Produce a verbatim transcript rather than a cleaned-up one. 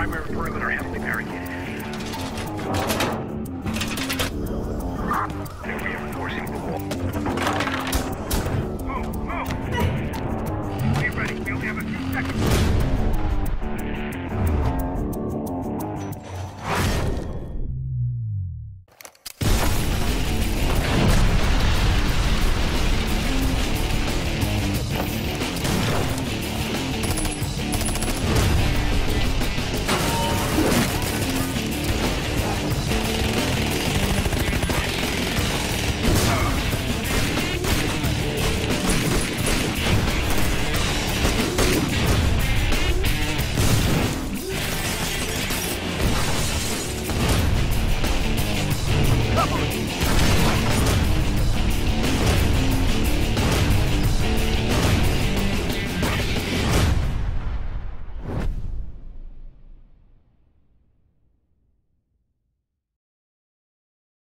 primary perimeter.